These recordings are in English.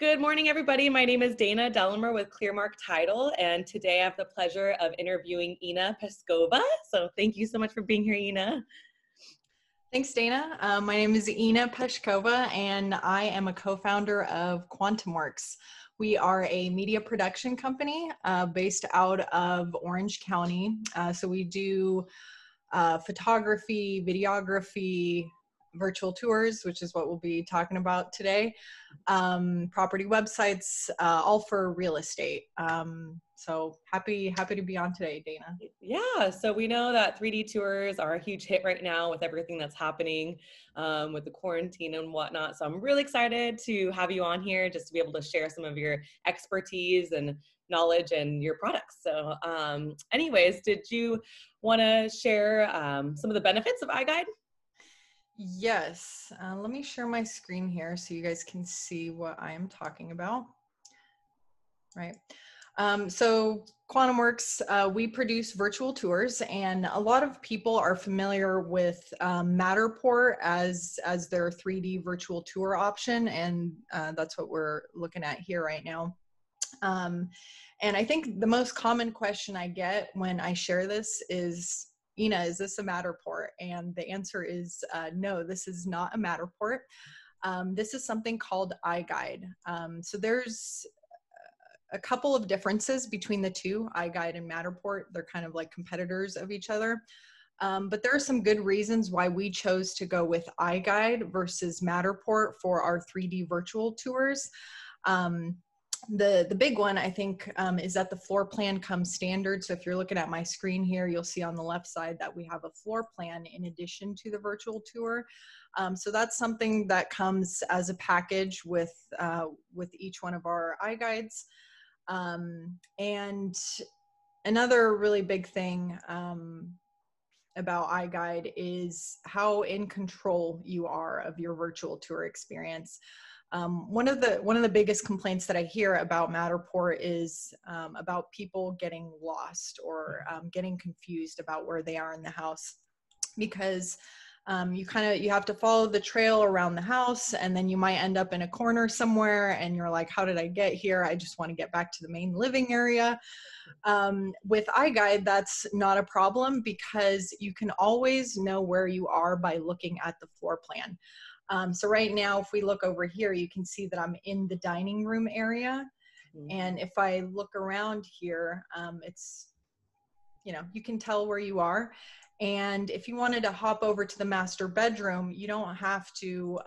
Good morning, everybody. My name is Dana Delmer with Clearmark Title, and today I have the pleasure of interviewing Inna Peshkova. So thank you so much for being here, Inna. Thanks, Dana. My name is Inna Peshkova, and I am a co-founder of QuantumWorks. We are a media production company based out of Orange County. So we do photography, videography, virtual tours, which is what we'll be talking about today, property websites, all for real estate. So happy to be on today, Dana. Yeah, so we know that 3D tours are a huge hit right now with everything that's happening with the quarantine and whatnot. So I'm really excited to have you on here just to be able to share some of your expertise and knowledge and your products. So anyways, did you want to share some of the benefits of iGUIDE? Yes, let me share my screen here so you guys can see what I am talking about. Right, so QuantumWorks, we produce virtual tours, and a lot of people are familiar with Matterport as their 3D virtual tour option, and that's what we're looking at here right now. And I think the most common question I get when I share this is, Inna, is this a Matterport? And the answer is no, this is not a Matterport. This is something called iGUIDE. So there's a couple of differences between the two, iGUIDE and Matterport. They're kind of like competitors of each other. But there are some good reasons why we chose to go with iGUIDE versus Matterport for our 3D virtual tours. The big one, I think, is that the floor plan comes standard. So if you're looking at my screen here, you'll see on the left side that we have a floor plan in addition to the virtual tour. So that's something that comes as a package with each one of our iGUIDEs. And another really big thing about iGUIDE is how in control you are of your virtual tour experience. One of the biggest complaints that I hear about Matterport is about people getting lost or getting confused about where they are in the house, because you have to follow the trail around the house, and then you might end up in a corner somewhere and you're like, how did I get here? I just want to get back to the main living area. With iGUIDE, that's not a problem because you can always know where you are by looking at the floor plan. So right now, if we look over here, you can see that I'm in the dining room area. Mm-hmm. And if I look around here, it's, you know, you can tell where you are. And if you wanted to hop over to the master bedroom, you don't have to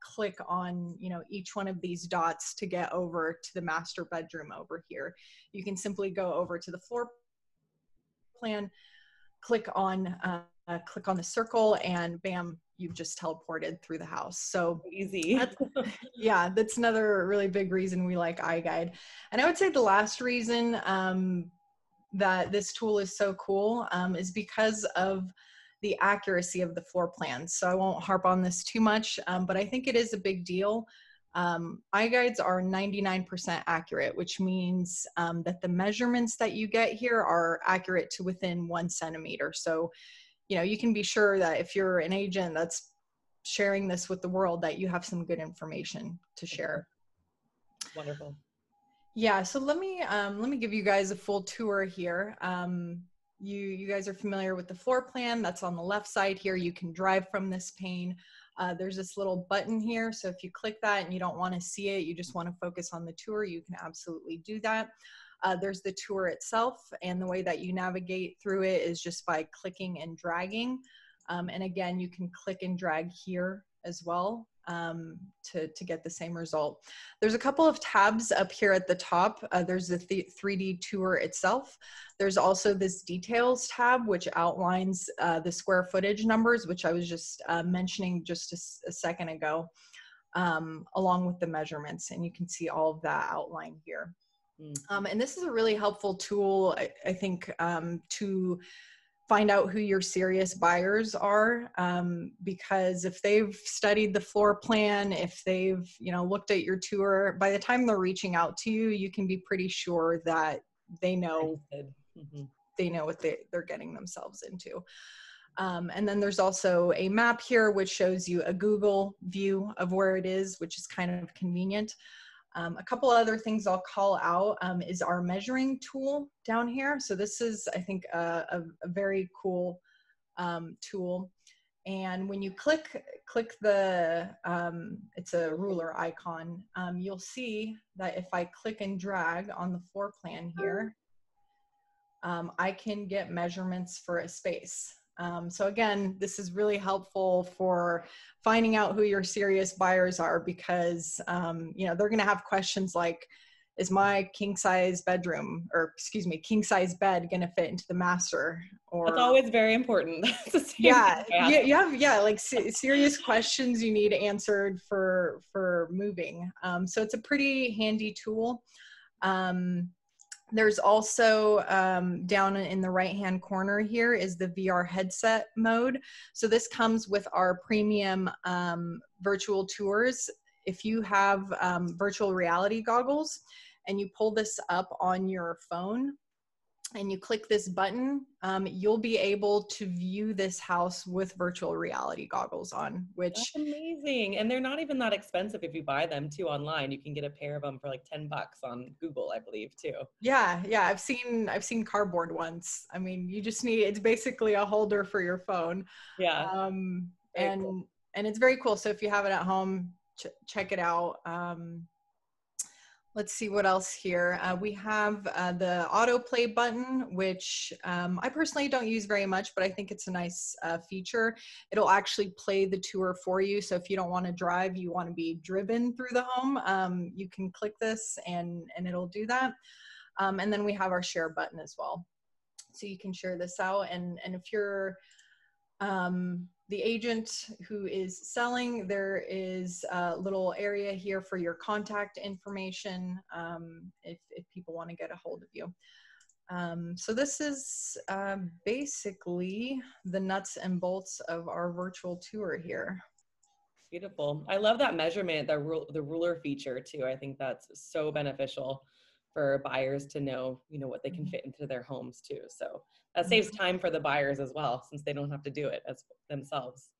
click on, you know, each one of these dots to get over to the master bedroom over here. You can simply go over to the floor plan, click on the circle, and bam, you've just teleported through the house. So easy. That's another really big reason we like iGUIDE. And I would say the last reason that this tool is so cool is because of the accuracy of the floor plans. So I won't harp on this too much, but I think it is a big deal. iGUIDEs are 99% accurate, which means that the measurements that you get here are accurate to within 1 centimeter. So, you know, you can be sure that if you're an agent that's sharing this with the world, that you have some good information to share. Wonderful. Yeah, so let me give you guys a full tour here. You guys are familiar with the floor plan. That's on the left side here. You can drive from this pane. There's this little button here. So if you click that and you don't want to see it, you just want to focus on the tour, you can absolutely do that. There's the tour itself, and the way that you navigate through it is just by clicking and dragging. And again, you can click and drag here as well to get the same result. There's a couple of tabs up here at the top. There's the 3D tour itself. There's also this details tab, which outlines the square footage numbers, which I was just mentioning just a second ago, along with the measurements. And you can see all of that outlined here. And this is a really helpful tool, I think, to find out who your serious buyers are, because if they've studied the floor plan, if they've, you know, looked at your tour, by the time they're reaching out to you, you can be pretty sure that they know, mm-hmm. they know what they're getting themselves into. And then there's also a map here, which shows you a Google view of where it is, which is kind of convenient. A couple other things I'll call out is our measuring tool down here. So this is, I think, a very cool tool. And when you click the, it's a ruler icon, you'll see that if I click and drag on the floor plan here, I can get measurements for a space. So again, this is really helpful for finding out who your serious buyers are, because you know, they're going to have questions like, is my king-size bedroom, or excuse me, king-size bed going to fit into the master? Or that's always very important. That's the same yeah, like serious questions you need answered for moving. So it's a pretty handy tool. There's also down in the right-hand corner here is the VR headset mode. So this comes with our premium virtual tours. If you have virtual reality goggles and you pull this up on your phone and you click this button, you'll be able to view this house with virtual reality goggles on, which— That's amazing. And they're not even that expensive if you buy them too online. You can get a pair of them for like 10 bucks on Google, I believe, too. Yeah, yeah, I've seen cardboard ones. I mean, you just need, it's basically a holder for your phone. Yeah. And it's very cool. So if you have it at home, check it out. Let's see what else here. We have the autoplay button, which I personally don't use very much, but I think it's a nice feature. It'll actually play the tour for you. So if you don't want to drive, you want to be driven through the home, you can click this and it'll do that. And then we have our share button as well. So you can share this out. And if you're the agent who is selling, there is a little area here for your contact information if people want to get a hold of you. So this is basically the nuts and bolts of our virtual tour here. Beautiful. I love that measurement, the ruler feature too. I think that's so beneficial for buyers to know, you know, what they can fit into their homes too. So that saves time for the buyers as well, since they don't have to do it as themselves.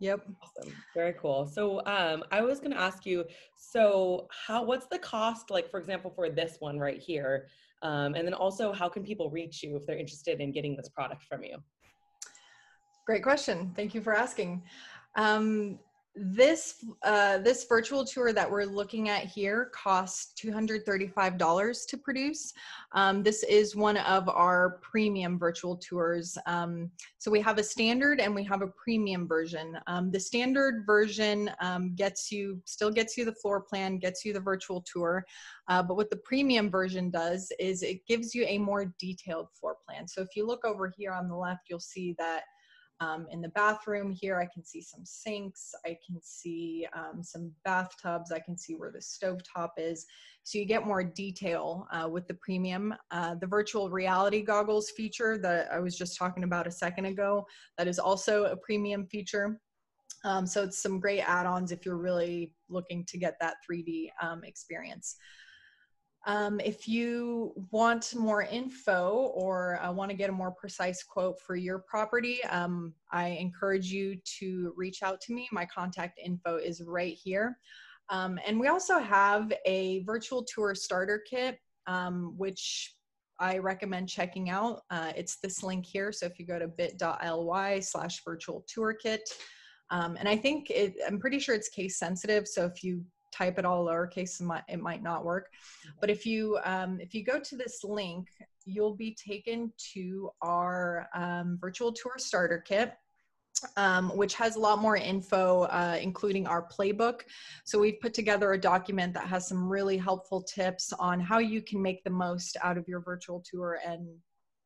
Yep. Awesome. Very cool. So I was going to ask you, so what's the cost, like for example, for this one right here? And then also, how can people reach you if they're interested in getting this product from you? Great question. Thank you for asking. This virtual tour that we're looking at here costs $235 to produce. This is one of our premium virtual tours. So we have a standard and we have a premium version. The standard version still gets you the floor plan, gets you the virtual tour. But what the premium version does is it gives you a more detailed floor plan. So if you look over here on the left, you'll see that in the bathroom here, I can see some sinks, I can see some bathtubs, I can see where the stovetop is. So you get more detail with the premium. The virtual reality goggles feature that I was just talking about a second ago, that is also a premium feature. So it's some great add-ons if you're really looking to get that 3D experience. If you want more info or want to get a more precise quote for your property, I encourage you to reach out to me. My contact info is right here. And we also have a virtual tour starter kit, which I recommend checking out. It's this link here. So if you go to bit.ly/virtual tour kit, and I think I'm pretty sure it's case sensitive. So if you type it all lowercase, it might not work. But if you go to this link, you'll be taken to our virtual tour starter kit, which has a lot more info, including our playbook. So we've put together a document that has some really helpful tips on how you can make the most out of your virtual tour and,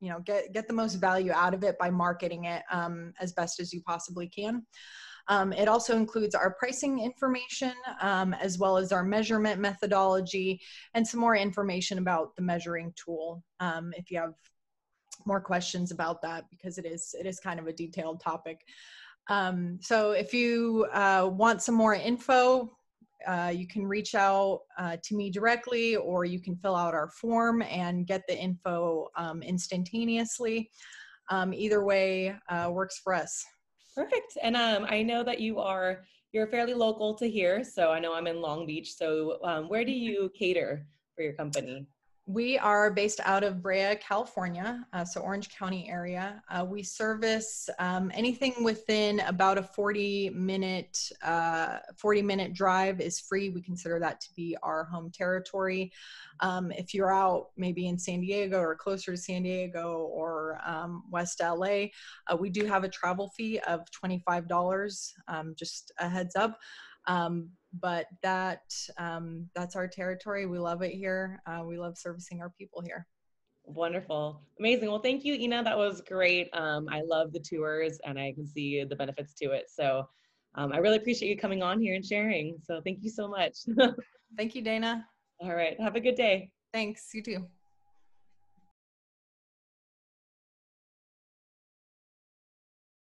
you know, get the most value out of it by marketing it as best as you possibly can. It also includes our pricing information, as well as our measurement methodology and some more information about the measuring tool, if you have more questions about that, because it is kind of a detailed topic. So if you want some more info, you can reach out to me directly, or you can fill out our form and get the info instantaneously. Either way works for us. Perfect. And I know that you're fairly local to here. So I know I'm in Long Beach. So where do you cater for your company? We are based out of Brea, California, so Orange County area. We service anything within about a 40-minute drive is free. We consider that to be our home territory. If you're out maybe in San Diego or closer to San Diego or West LA, we do have a travel fee of $25, just a heads up. But that's our territory. We love it here. We love servicing our people here. Wonderful. Amazing. Well, thank you, Inna. That was great. I love the tours and I can see the benefits to it. So I really appreciate you coming on here and sharing. So thank you so much. Thank you, Dana. All right. Have a good day. Thanks. You too.